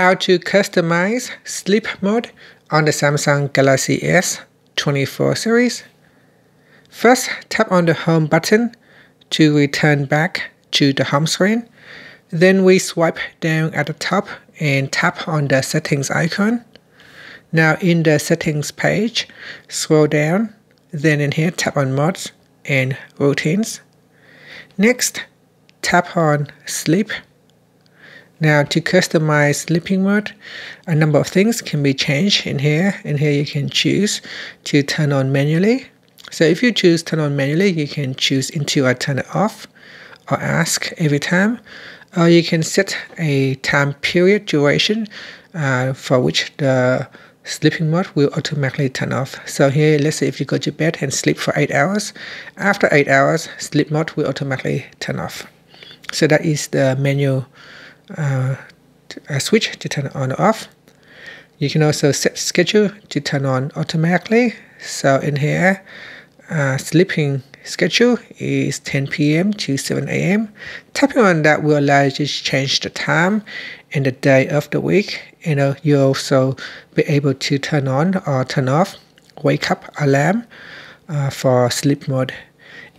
how to customize sleep mode on the Samsung Galaxy S24 series. First, tap on the home button to return back to the home screen. Then we swipe down at the top and tap on the settings icon. Now in the settings page, scroll down, then in here tap on modes and routines. Next, tap on sleep. Now to customize sleeping mode, a number of things can be changed in here. In here you can choose to turn on manually. So if you choose turn on manually, you can choose until I turn it off or ask every time. Or you can set a time period duration for which the sleeping mode will automatically turn off. So here, let's say if you go to bed and sleep for 8 hours, after 8 hours, sleep mode will automatically turn off. So that is the manual switch to turn on or off. You can also set schedule to turn on automatically. So in here, sleeping schedule is 10 PM to 7 AM. Tapping on that will allow you to change the time and the day of the week. You'll also be able to turn on or turn off wake up alarm for sleep mode.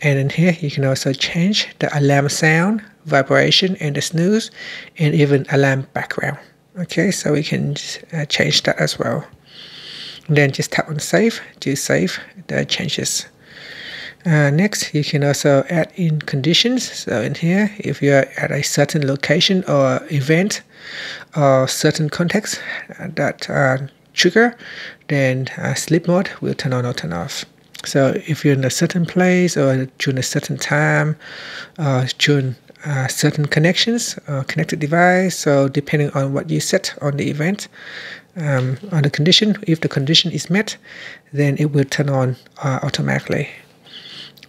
And in here you can also change the alarm sound, vibration and the snooze, and even alarm background. Okay, so we can change that as well. And then just tap on save to save the changes. Next, you can also add in conditions. So in here, if you are at a certain location or event or certain context that trigger, then sleep mode will turn on or turn off. So if you're in a certain place or during a certain time, during certain connections or connected device, so depending on what you set on the event, on the condition, if the condition is met, then it will turn on automatically.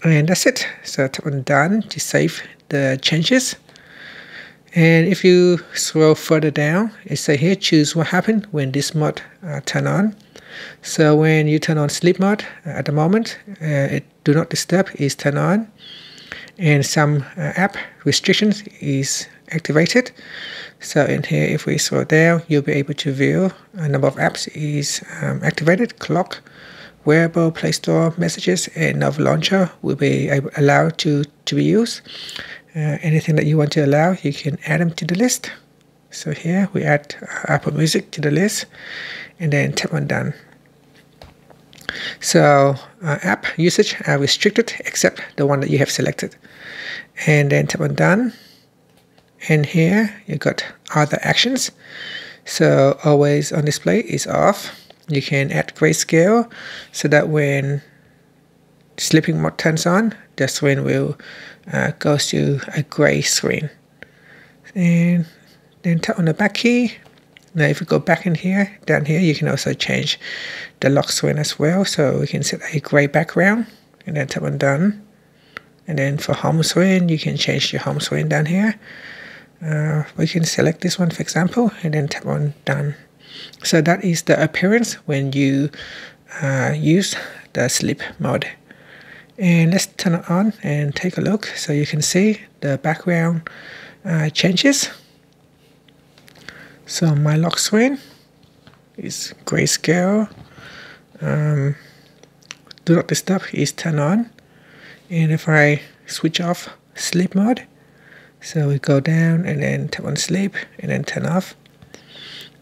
And that's it. So tap on done to save the changes. And if you scroll further down, it says here choose what happened when this mode turn on. So when you turn on sleep mode, at the moment, it do not disturb is turned on, and some app restrictions is activated. So in here, if we scroll down, you'll be able to view a number of apps is activated. Clock, Wearable, Play Store, Messages, and Nova Launcher will be allowed to be used. Anything that you want to allow, you can add them to the list. So here we add Apple Music to the list, and then tap on Done. So app usage are restricted except the one that you have selected. And then tap on Done. And here you've got other actions. So always on display is off. You can add grayscale so that when sleeping mode turns on, the screen will go to a gray screen. And then tap on the back key. Now if we go back in here, down here, you can also change the lock screen as well. So we can set a gray background and then tap on done. And then for home screen, you can change your home screen down here. We can select this one, for example, and then tap on done. So that is the appearance when you use the sleep mode. And let's turn it on and take a look. So you can see the background changes. So my lock screen is grayscale. Do not disturb is turned on. And if I switch off sleep mode, so we go down and then tap on sleep and then turn off.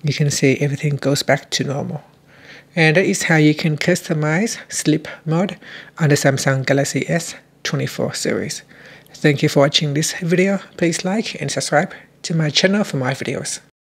You can see everything goes back to normal. And that is how you can customize sleep mode on the Samsung Galaxy S24 series. Thank you for watching this video. Please like and subscribe to my channel for my videos.